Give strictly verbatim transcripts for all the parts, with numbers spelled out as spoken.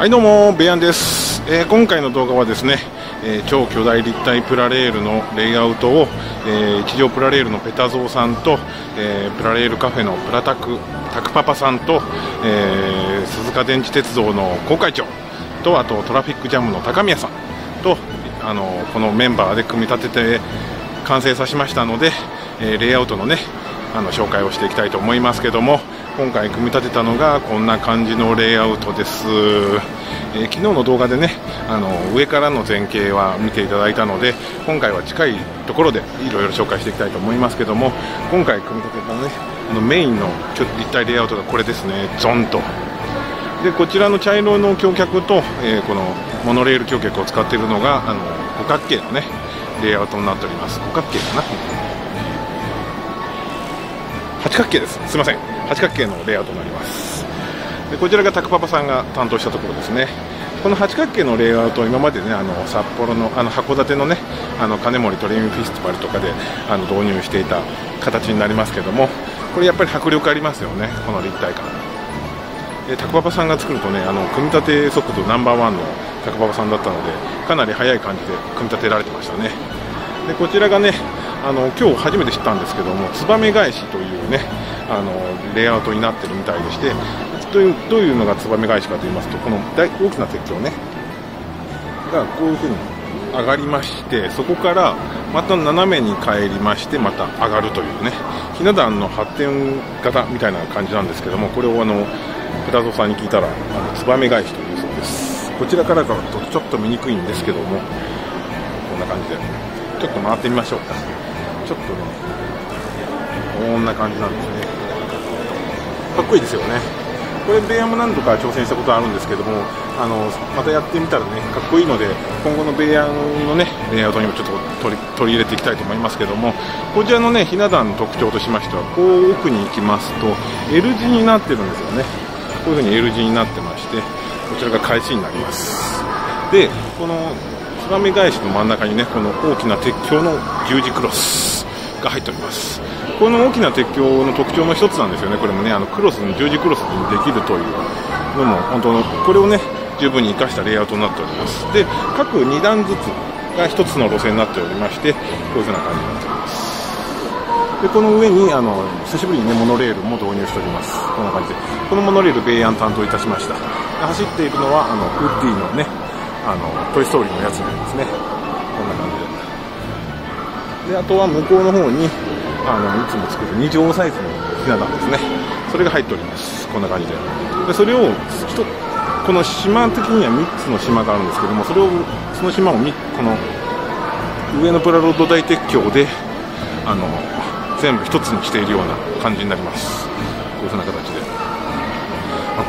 はいどうも、ベアンです、えー、今回の動画はですね、えー、超巨大立体プラレールのレイアウトを、えー、一条プラレールのペタゾーさんと、えー、プラレールカフェのプラタクタクパパさんと、えー、鈴鹿電池鉄道の高会長と、あとトラフィックジャムの高宮さんと、あのこのメンバーで組み立てて完成させましたので、えー、レイアウトのねあの紹介をしていきたいと思いますけども、今回組み立てたのがこんな感じのレイアウトです、えー、昨日の動画でねあの上からの前景は見ていただいたので、今回は近いところでいろいろ紹介していきたいと思いますけども、今回組み立てた、ね、あのメインの立体レイアウトがこれですね。ゾンとでこちらの茶色の橋脚と、えー、このモノレール橋脚を使っているのがあの五角形のねレイアウトになっております。五角形かな、八角形です。すみません。八角形のレイアウトになります。でこちらがタクパパさんが担当したところですね。この八角形のレイアウト、今までねあの札幌のあの函館のねあの金森トレインフェスティバルとかであの導入していた形になりますけども、これやっぱり迫力ありますよね。この立体感。でタクパパさんが作るとねあの組み立て速度ナンバーワンのタクパパさんだったので、かなり早い感じで組み立てられてましたね。でこちらがね。あの今日初めて知ったんですけども、ツバメ返しというねあのレイアウトになってるみたいでして、どういう、どういうのがツバメ返しかと言いますと、この大きな鉄橋ねがこういうふうに上がりまして、そこからまた斜めに返りまして、また上がるというね、ひな壇の発展型みたいな感じなんですけども、これをあのペタゾーさんに聞いたらツバメ返しというそうです。こちらからだとちょっと見にくいんですけども、こんな感じでちょっと回ってみましょうか。ちょっとね、こんな感じなんですね。かっこいいですよね。これベイアム何度か挑戦したことあるんですけども、あのまたやってみたらねかっこいいので、今後のベイアムのねレイアウトにもちょっと取り、取り入れていきたいと思いますけども、こちらのねひな壇の特徴としましては、こう奥に行きますと L 字になってるんですよね。こういうふうに L 字になってまして、こちらが返しになります。でこのツバメ返しの真ん中にね、この大きな鉄橋の十字クロスが入っております。この大きな鉄橋の特徴の一つなんですよね。これもねあのクロスに十字クロスにできるというのも本当のこれをね十分に生かしたレイアウトになっております。で各に段ずつがひとつの路線になっておりまして、こういうふうな感じになっております。でこの上にあの久しぶりにねモノレールも導入しております。こんな感じでこのモノレールベイアン担当いたしました。走っているのはあのウッディのねあのトイ・ストーリーのやつになりますね。こんな感じ で, であとは向こうの方にあのいつも作るに畳サイズのひな壇ですね。それが入っております。こんな感じ で, でそれをこの島的にはみっつの島があるんですけども、それをその島をこの上のプラロード大鉄橋であの全部ひとつにしているような感じになります。こういうふうな形で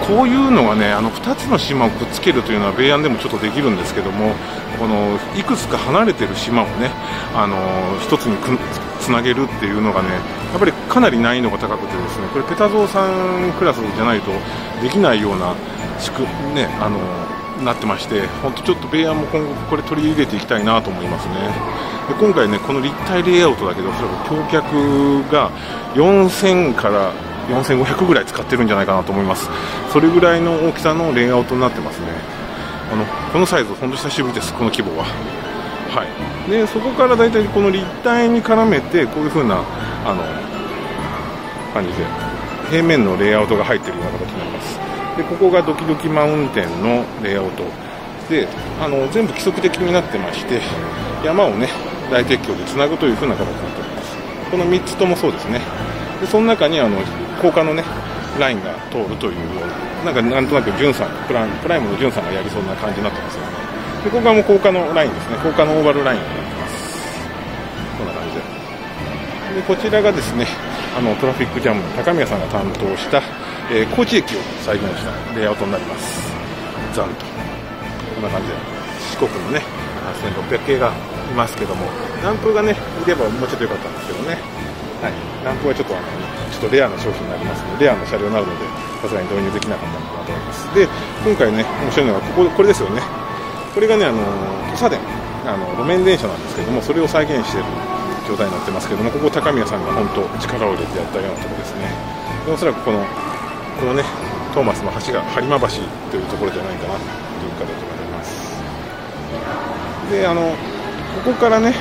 こういうのがねあのふたつの島をくっつけるというのはベイアンでもちょっとできるんですけども、このいくつか離れてる島をねあのひとつにくつなげるっていうのがねやっぱりかなり難易度が高くてですね、これペタゾーさんクラスじゃないとできないような仕組みねあのなってまして、本当ちょっとベイアンも今後これ取り入れていきたいなと思いますね。で今回ねこの立体レイアウトだけど、おそらく橋脚がよんせんからよんせんごひゃくぐらい使ってるんじゃないかなと思います。それぐらいの大きさのレイアウトになってますね。あのこのサイズほんと久しぶりです、この規模は。はい、でそこからだいたいこの立体に絡めてこういう風なあの感じで平面のレイアウトが入ってるような形になります。でここがドキドキマウンテンのレイアウトで、あの全部規則的になってまして、山をね大鉄橋でつなぐという風な形になっております。このみっつともそうですね。でその中にあの高架のねラインが通るというような、なんかなんとなくジュンさんプラ、プライムのジュンさんがやりそうな感じになってますよね。でここがもう高架のラインですね。高架のオーバルラインになってます。こんな感じで。でこちらがですねあのトラフィックジャムの高宮さんが担当した、えー、高知駅を再現したレイアウトになります。ざんとこんな感じで四国のねはっせんろっぴゃく系がいますけども、南風がねいればもうちょっと良かったんですけどね。はい、ランプはちょっとあのちょっとレアな商品になりますので、レアな車両になるのでさすがに導入できなかったのかなと思います。で今回ね面白いのがここ、これですよね。これがねあの土佐電あの路面電車なんですけども、それを再現している状態になってますけども、ここ高宮さんが本当力を入れてやったようなところですね。でおそらくこのこのねトーマスの橋が播磨橋というところじゃないかなという形になります。で、あのここからね、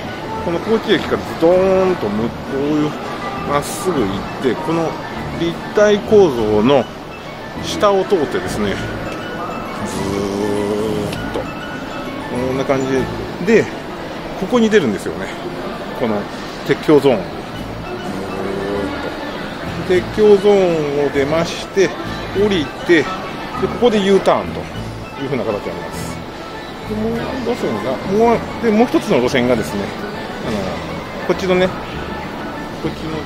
この高知駅からズドーンと向こうまっすぐ行って、この立体構造の下を通ってですね、ずーっとこんな感じで、ここに出るんですよね、この鉄橋ゾーン。ずーっと鉄橋ゾーンを出まして、降りて、でここで U ターンというふうな形になります。でもう路線がもうでもう一つの路線がですね、あのこっちのね、こっちの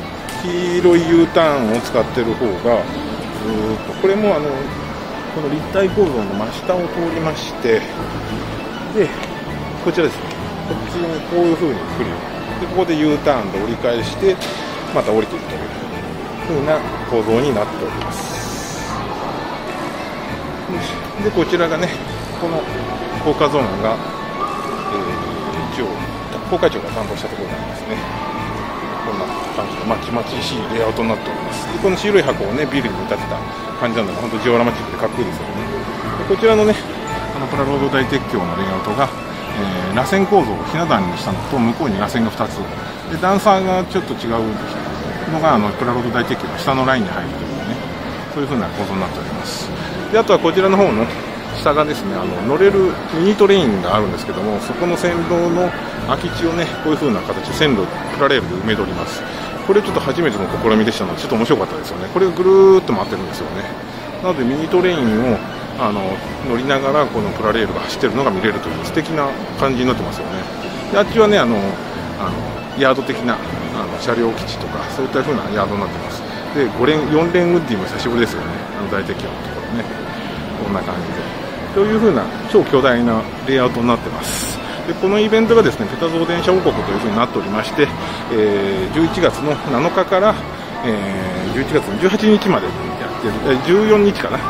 黄色い U ターンを使ってる方がずーっと、これもあのこの立体構造の真下を通りまして、でこちらですね、こっちにこういう風に来るようで、ここで U ターンで折り返してまた降りていくという風な構造になっております。でこちらがね、この高架ゾーンが、えー、一応高架庁が担当したところになりますね。こんな感じのまちまちしいレイアウトになっております。でこの白い箱をね、ビルに見立てた感じなのが本当ジオラマチックでかっこいいですよね。でこちらのね、あのプラロード大鉄橋のレイアウトが、えー、螺旋構造をひな壇にしたのと、向こうに螺旋がふたつで、段差がちょっと違うのがあのプラロード大鉄橋の下のラインに入るというね、そういうふうな構造になっております。であとはこちらの方の下がですね、あの乗れるミニトレインがあるんですけども、そこの線路の空き地をね、こういうふうな形で線路プラレールで埋めております。これちょっと初めての試みでしたので、ちょっと面白かったですよね。これをぐるーっと回ってるんですよね。なのでミニトレインをあの乗りながらこのプラレールが走ってるのが見れるという素敵な感じになってますよね。であっちはね、あのあのヤード的なあの車両基地とか、そういったふうなヤードになってます。でごれんよんれんウッディも久しぶりですよね、あの大鉄橋のところね、こんな感じでというふうな超巨大なレイアウトになってます。でこのイベントがですね、ペタ造電車王国というふうになっておりまして、えー、じゅういちがつのなのかから、えー、じゅういちがつのじゅうはちにちまでやってる、えー、じゅうよっかかな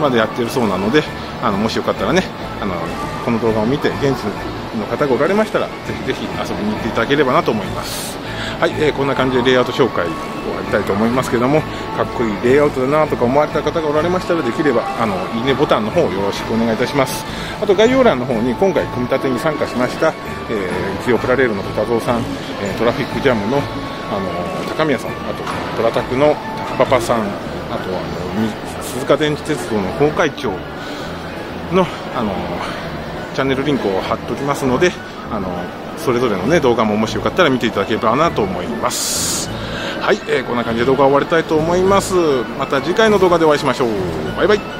までやってるそうなので、あのもしよかったらね、あのこの動画を見て現地の方がおられましたら、ぜひぜひ遊びに行っていただければなと思います。はい、えー、こんな感じでレイアウト紹介をやりたいと思いますけども、かっこいいレイアウトだなとか思われた方がおられましたら、できればあのいいねボタンの方をよろしくお願いいたします。あと概要欄の方に今回組み立てに参加しました、えー、ジオプラレールのペタゾウさん、えー、トラフィックジャムの、あのー、高宮さん、あとトラタクの高パパさん、あとあの鈴鹿電気鉄道の高会長の、あのー、チャンネルリンクを貼っておきますので、あのー、それぞれの、ね、動画ももしよかったら見ていただければなと思います。はい、えー、こんな感じで動画を終わりたいと思います。また次回の動画でお会いしましょう。バイバイ。